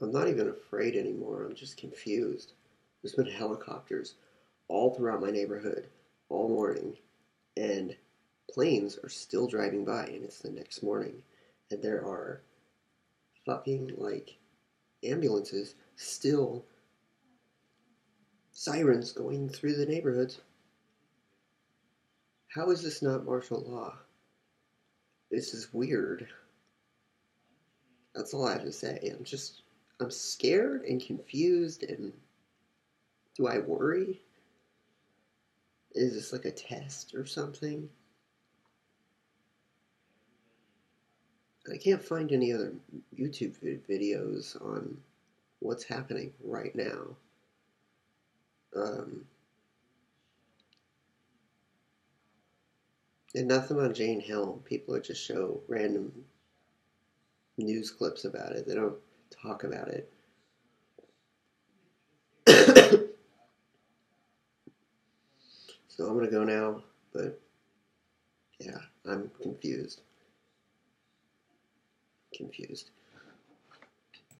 I'm not even afraid anymore. I'm just confused. There's been helicopters all throughout my neighborhood all morning, and planes are still driving by, and it's the next morning, and there are fucking, like, ambulances, still sirens going through the neighborhoods. How is this not martial law? This is weird. That's all I have to say. I'm scared and confused, and do I worry? Is this like a test or something? I can't find any other YouTube videos on what's happening right now. And nothing on Jade Helm. People just show random news clips about it. They don't talk about it. So I'm going to go now, but yeah, I'm confused.